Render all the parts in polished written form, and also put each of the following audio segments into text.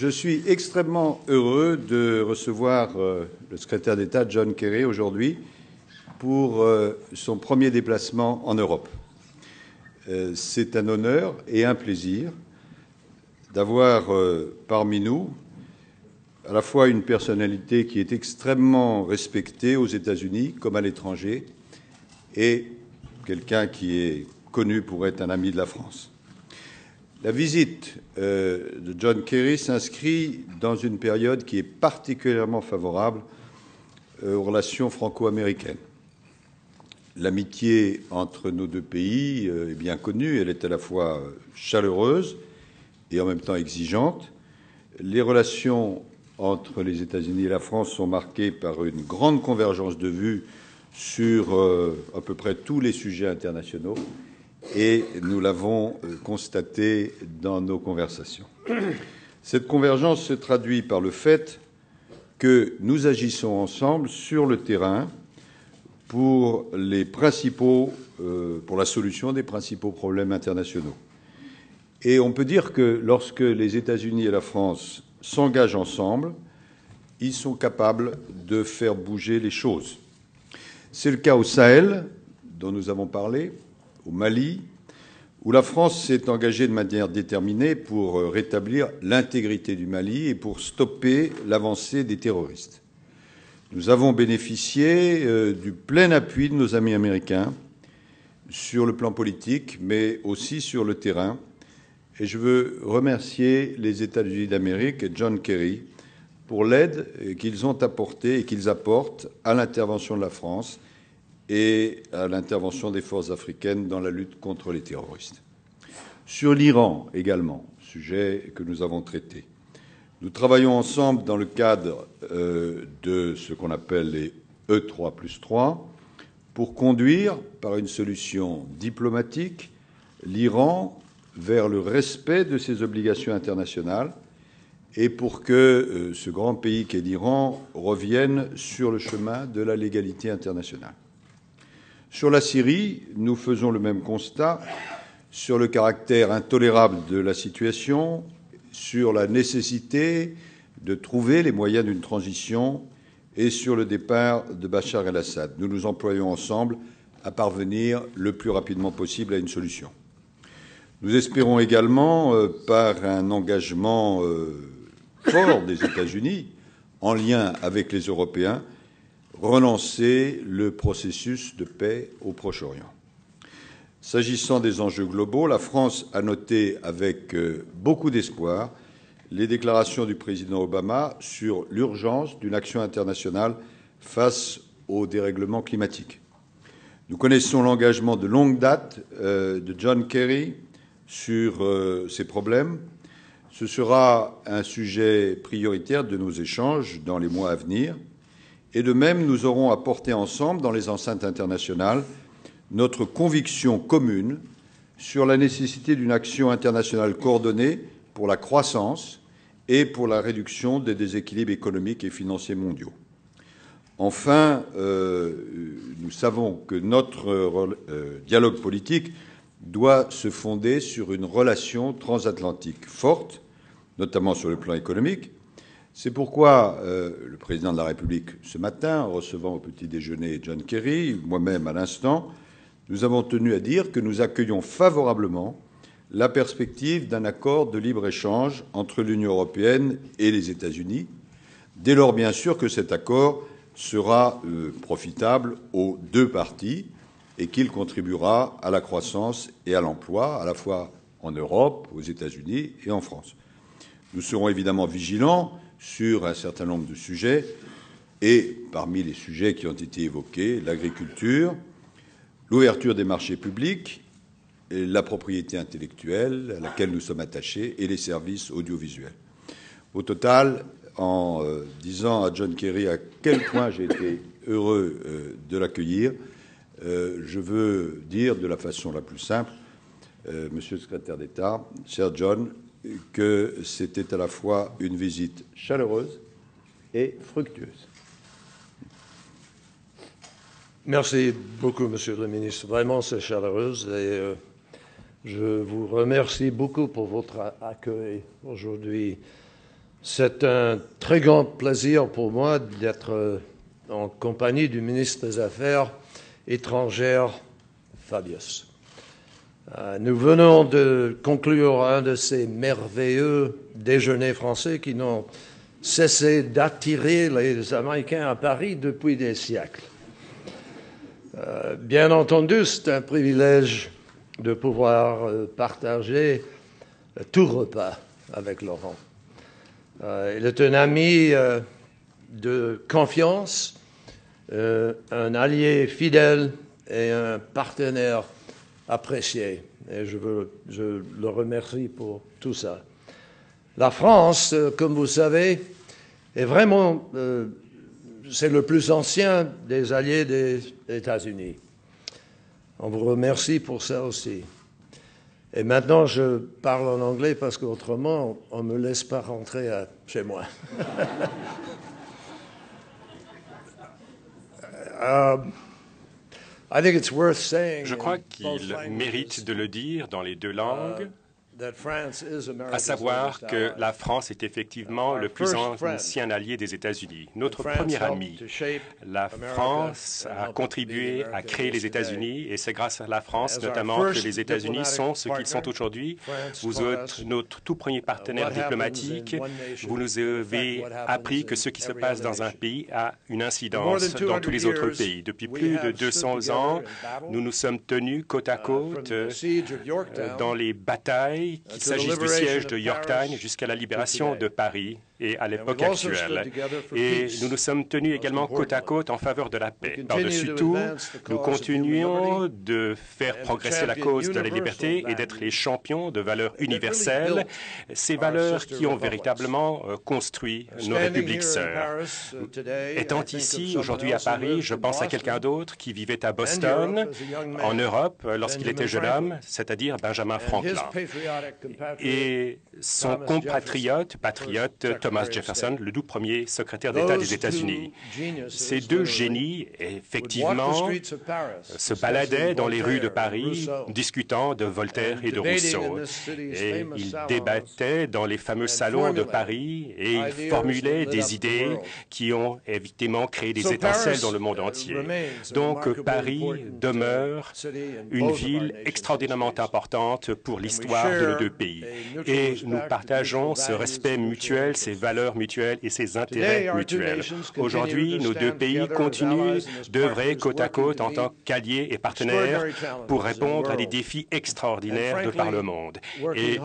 Je suis extrêmement heureux de recevoir le secrétaire d'État John Kerry aujourd'hui pour son premier déplacement en Europe. C'est un honneur et un plaisir d'avoir parmi nous à la fois une personnalité qui est extrêmement respectée aux États-Unis comme à l'étranger et quelqu'un qui est connu pour être un ami de la France. La visite de John Kerry s'inscrit dans une période qui est particulièrement favorable aux relations franco-américaines. L'amitié entre nos deux pays est bien connue, elle est à la fois chaleureuse et en même temps exigeante. Les relations entre les États-Unis et la France sont marquées par une grande convergence de vues sur à peu près tous les sujets internationaux. Et nous l'avons constaté dans nos conversations. Cette convergence se traduit par le fait que nous agissons ensemble sur le terrain pour la solution des principaux problèmes internationaux. Et on peut dire que lorsque les États-Unis et la France s'engagent ensemble, ils sont capables de faire bouger les choses. C'est le cas au Sahel, dont nous avons parlé, au Mali, où la France s'est engagée de manière déterminée pour rétablir l'intégrité du Mali et pour stopper l'avancée des terroristes. Nous avons bénéficié du plein appui de nos amis américains sur le plan politique, mais aussi sur le terrain. Et je veux remercier les États-Unis d'Amérique et John Kerry pour l'aide qu'ils ont apportée et qu'ils apportent à l'intervention de la France et à l'intervention des forces africaines dans la lutte contre les terroristes. Sur l'Iran également, sujet que nous avons traité. Nous travaillons ensemble dans le cadre de ce qu'on appelle les E3+3 pour conduire par une solution diplomatique l'Iran vers le respect de ses obligations internationales et pour que ce grand pays qu'est l'Iran revienne sur le chemin de la légalité internationale. Sur la Syrie, nous faisons le même constat sur le caractère intolérable de la situation, sur la nécessité de trouver les moyens d'une transition et sur le départ de Bachar el-Assad. Nous nous employons ensemble à parvenir le plus rapidement possible à une solution. Nous espérons également, par un engagement fort des États-Unis, en lien avec les Européens, relancer le processus de paix au Proche-Orient. S'agissant des enjeux globaux, la France a noté avec beaucoup d'espoir les déclarations du président Obama sur l'urgence d'une action internationale face au dérèglement climatique. Nous connaissons l'engagement de longue date de John Kerry sur ces problèmes. Ce sera un sujet prioritaire de nos échanges dans les mois à venir. Et de même, nous aurons apporté ensemble, dans les enceintes internationales, notre conviction commune sur la nécessité d'une action internationale coordonnée pour la croissance et pour la réduction des déséquilibres économiques et financiers mondiaux. Enfin, nous savons que notre dialogue politique doit se fonder sur une relation transatlantique forte, notamment sur le plan économique. C'est pourquoi le président de la République, ce matin, en recevant au petit déjeuner John Kerry, moi-même à l'instant, nous avons tenu à dire que nous accueillons favorablement la perspective d'un accord de libre-échange entre l'Union européenne et les États-Unis, dès lors bien sûr que cet accord sera profitable aux deux parties et qu'il contribuera à la croissance et à l'emploi, à la fois en Europe, aux États-Unis et en France. Nous serons évidemment vigilants sur un certain nombre de sujets, et parmi les sujets qui ont été évoqués, l'agriculture, l'ouverture des marchés publics, et la propriété intellectuelle à laquelle nous sommes attachés, et les services audiovisuels. Au total, en disant à John Kerry à quel point j'ai été heureux de l'accueillir, je veux dire de la façon la plus simple, Monsieur le Secrétaire d'État, cher John, que c'était à la fois une visite chaleureuse et fructueuse. Merci beaucoup, Monsieur le Ministre. Vraiment, c'est chaleureuse. Et je vous remercie beaucoup pour votre accueil aujourd'hui. C'est un très grand plaisir pour moi d'être en compagnie du ministre des Affaires étrangères, Fabius. Nous venons de conclure un de ces merveilleux déjeuners français qui n'ont cessé d'attirer les Américains à Paris depuis des siècles. Bien entendu, c'est un privilège de pouvoir partager tout repas avec Laurent. Il est un ami de confiance, un allié fidèle et un partenaire apprécié. Et je le remercie pour tout ça. La France, comme vous savez, est vraiment, c'est le plus ancien des alliés des États-Unis. On vous remercie pour ça aussi. Et maintenant, je parle en anglais parce qu'autrement, on ne me laisse pas rentrer chez moi. Je crois qu'il mérite de le dire dans les deux langues, à savoir que la France est effectivement le plus ancien allié des États-Unis, notre premier ami. La France a contribué à créer les États-Unis et c'est grâce à la France notamment que les États-Unis sont ce qu'ils sont aujourd'hui. Vous êtes notre tout premier partenaire diplomatique. Vous nous avez appris que ce qui se passe dans un pays a une incidence dans tous les autres pays. Depuis plus de 200 ans, nous nous sommes tenus côte à côte dans les batailles, qu'il s'agisse du siège de Yorktown jusqu'à la libération de Paris et à l'époque actuelle. Et nous nous sommes tenus également côte à côte en faveur de la paix. Par-dessus tout, nous continuons de faire progresser la cause de la liberté et d'être les champions de valeurs universelles, ces valeurs qui ont véritablement construit nos républiques sœurs. Étant ici aujourd'hui à Paris, je pense à quelqu'un d'autre qui vivait à Boston, en Europe, lorsqu'il était jeune homme, c'est-à-dire Benjamin Franklin. Et son compatriote, Thomas Jefferson, le tout premier secrétaire d'État des États-Unis. Ces deux génies, effectivement, se baladaient dans les rues de Paris, discutant de Voltaire et de Rousseau. Et ils débattaient dans les fameux salons de Paris et ils formulaient des idées qui ont évidemment créé des étincelles dans le monde entier. Donc Paris demeure une ville extraordinairement importante pour l'histoire de nos deux pays. Et nous partageons ce respect mutuel, ces valeurs mutuelles et ces intérêts mutuels. Aujourd'hui, nos deux pays continuent d'œuvrer côte à côte en tant qu'alliés et partenaires pour répondre à des défis extraordinaires de par le monde. Et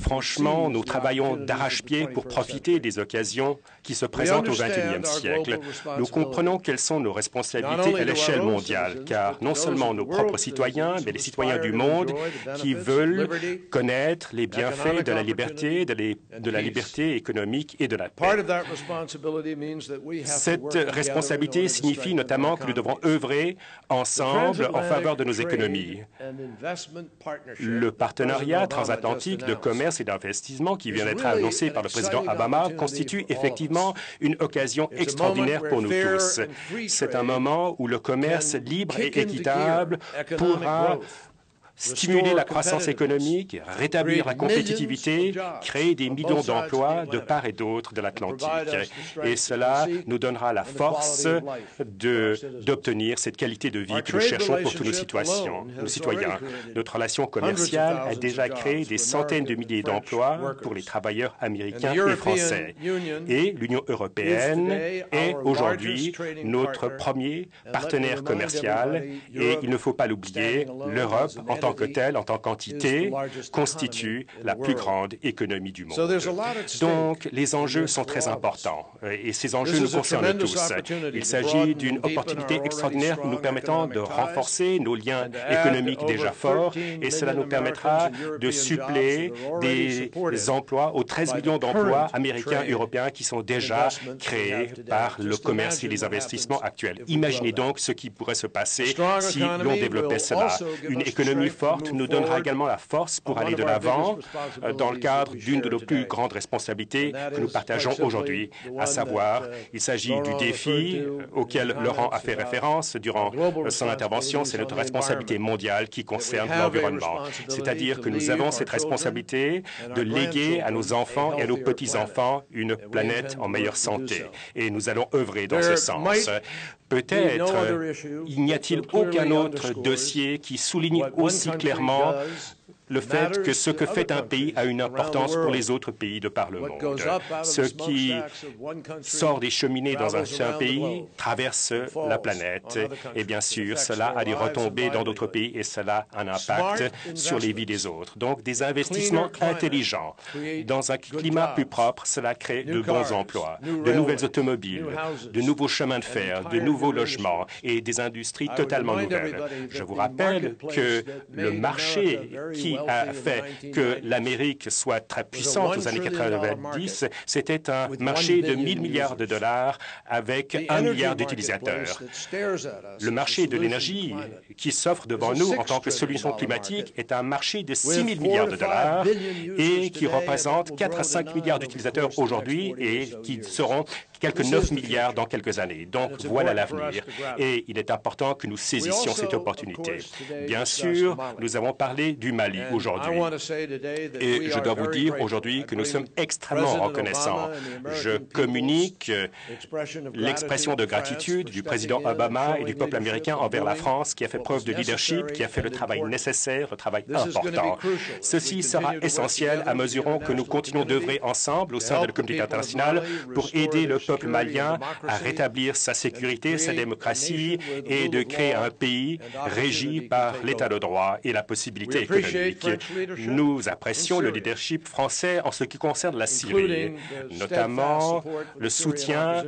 franchement, nous travaillons d'arrache-pied pour profiter des occasions qui se présentent au XXIe siècle. Nous comprenons quelles sont nos responsabilités à l'échelle mondiale, car non seulement nos propres citoyens, mais les citoyens du monde qui veulent connaître les bienfaits de la liberté, de la liberté économique et de la paix. Cette responsabilité signifie notamment que nous devons œuvrer ensemble en faveur de nos économies. Le partenariat transatlantique de commerce et d'investissement qui vient d'être annoncé par le président Obama constitue effectivement une occasion extraordinaire pour nous tous. C'est un moment où le commerce libre et équitable pourra stimuler la croissance économique, rétablir la compétitivité, créer des millions d'emplois de part et d'autre de l'Atlantique. Et cela nous donnera la force d'obtenir cette qualité de vie que nous cherchons pour tous nos citoyens. Notre relation commerciale a déjà créé des centaines de milliers d'emplois pour les travailleurs américains et français. Et l'Union européenne est aujourd'hui notre premier partenaire commercial. Et il ne faut pas l'oublier, l'Europe, en tant que telle, en tant qu'entité, constitue la plus grande économie du monde. Donc, les enjeux sont très importants et ces enjeux nous concernent tous. Il s'agit d'une opportunité extraordinaire nous permettant de renforcer nos liens économiques déjà forts et cela nous permettra de suppléer des emplois aux 13 millions d'emplois américains et européens qui sont déjà créés par le commerce et les investissements actuels. Imaginez donc ce qui pourrait se passer si l'on développait cela. Une économie forte nous donnera également la force pour aller de l'avant dans le cadre d'une de nos plus grandes responsabilités que nous partageons aujourd'hui, à savoir, il s'agit du défi auquel Laurent a fait référence durant son intervention, c'est notre responsabilité mondiale qui concerne l'environnement. C'est-à-dire que nous avons cette responsabilité de léguer à nos enfants et à nos petits-enfants une planète en meilleure santé. Et nous allons œuvrer dans ce sens. Peut-être n'y a-t-il aucun autre dossier qui souligne aussi clairement le fait que ce que fait un pays a une importance pour les autres pays de par le monde. Ce qui sort des cheminées dans un certain pays traverse la planète. Et bien sûr, cela a des retombées dans d'autres pays et cela a un impact sur les vies des autres. Donc, des investissements intelligents. Dans un climat plus propre, cela crée de bons emplois, de nouvelles automobiles, de nouveaux chemins de fer, de nouveaux logements et des industries totalement nouvelles. Je vous rappelle que le marché qui a fait que l'Amérique soit très puissante aux années 90, c'était un marché de 1 000 milliards de dollars avec 1 milliard d'utilisateurs. Le marché de l'énergie qui s'offre devant nous en tant que solution climatique est un marché de 6 000 milliards de dollars et qui représente 4 à 5 milliards d'utilisateurs aujourd'hui et qui seront quelques 9 milliards dans quelques années. Donc, voilà l'avenir. Et il est important que nous saisissions cette opportunité. Bien sûr, nous avons parlé du Mali aujourd'hui. Et je dois vous dire aujourd'hui que nous sommes extrêmement reconnaissants. Je communique l'expression de gratitude du président Obama et du peuple américain envers la France qui a fait preuve de leadership, qui a fait le travail nécessaire, le travail important. Ceci sera essentiel à mesure que nous continuons d'œuvrer ensemble au sein de la communauté internationale pour aider le peuple malien à rétablir sa sécurité, sa démocratie et de créer un pays régi par l'état de droit et la possibilité économique. Nous apprécions le leadership français en ce qui concerne la Syrie, notamment le soutien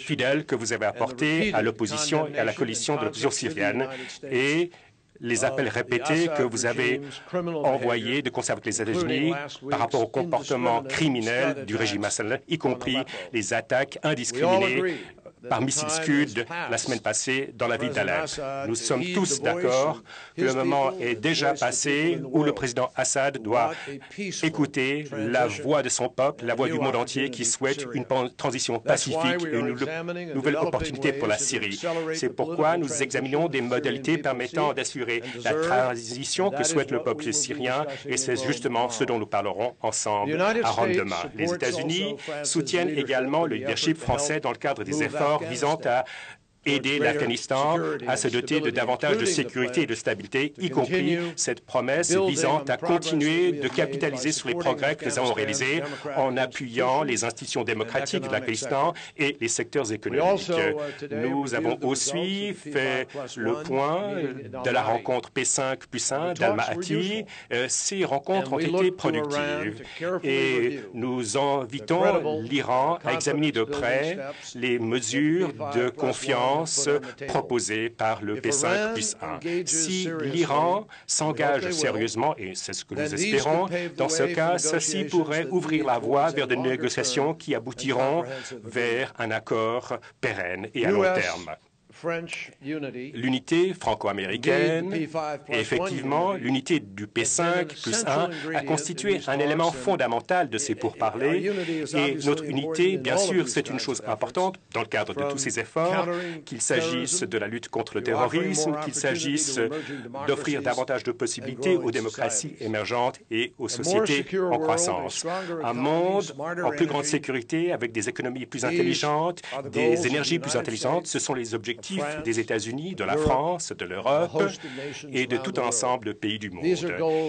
fidèle que vous avez apporté à l'opposition et à la coalition de l'opposition syrienne et les appels répétés que vous avez envoyés de concert avec les États-Unis par rapport au comportement criminel du régime Assad, y compris les attaques indiscriminées par missiles Scud la semaine passée dans la ville d'Alep. Nous sommes tous d'accord que le moment est déjà passé où le président Assad doit écouter la voix de son peuple, la voix du monde entier qui souhaite une transition pacifique et une nouvelle opportunité pour la Syrie. C'est pourquoi nous examinons des modalités permettant d'assurer la transition que souhaite le peuple syrien et c'est justement ce dont nous parlerons ensemble à Rome demain. Les États-Unis soutiennent également le leadership français dans le cadre des efforts visant à aider l'Afghanistan à se doter de davantage de sécurité et de stabilité, y compris cette promesse visant à continuer de capitaliser sur les progrès que nous avons réalisés en appuyant les institutions démocratiques de l'Afghanistan et les secteurs économiques. Nous avons aussi fait le point de la rencontre P5+1 d'Almaty. Ces rencontres ont été productives et nous invitons l'Iran à examiner de près les mesures de confiance proposée par le P5+1. Si l'Iran s'engage sérieusement, et c'est ce que nous espérons, dans ce cas, ceci pourrait ouvrir la voie vers des négociations qui aboutiront vers un accord pérenne et à long terme. L'unité franco-américaine et effectivement l'unité du P5+1 a constitué un élément fondamental de ces pourparlers et notre unité, bien sûr, c'est une chose importante dans le cadre de tous ces efforts, qu'il s'agisse de la lutte contre le terrorisme, qu'il s'agisse d'offrir davantage de possibilités aux démocraties émergentes et aux sociétés en croissance. Un monde en plus grande sécurité avec des économies plus intelligentes, des énergies plus intelligentes, ce sont les objectifs des États-Unis, de la France, de l'Europe et de tout ensemble de pays du monde.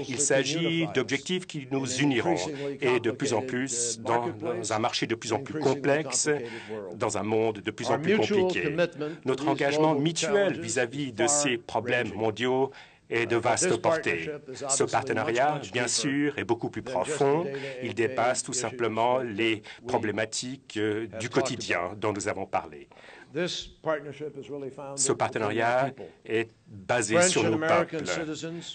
Il s'agit d'objectifs qui nous uniront et de plus en plus dans un marché de plus en plus complexe, dans un monde de plus en plus compliqué. Notre engagement mutuel vis-à-vis de ces problèmes mondiaux est de vaste portée. Ce partenariat, bien sûr, est beaucoup plus profond. Il dépasse tout simplement les problématiques du quotidien dont nous avons parlé. Ce partenariat est basé sur nos peuples.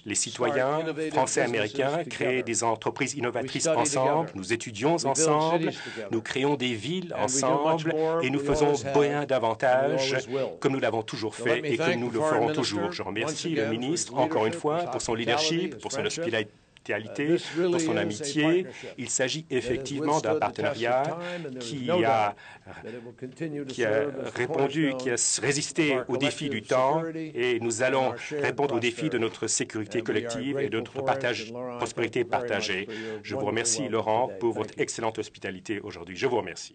Les citoyens français-américains créent des entreprises innovatrices ensemble, nous étudions ensemble, nous créons des villes ensemble et nous faisons bien davantage comme nous l'avons toujours fait et comme nous le ferons toujours. Je remercie le ministre, encore une fois, pour son leadership, pour son hospitalité, pour son amitié. Il s'agit effectivement d'un partenariat qui a répondu, qui a résisté aux défis du temps, et nous allons répondre aux défis de notre sécurité collective et de notre prospérité partagée. Je vous remercie, Laurent, pour votre excellente hospitalité aujourd'hui. Je vous remercie.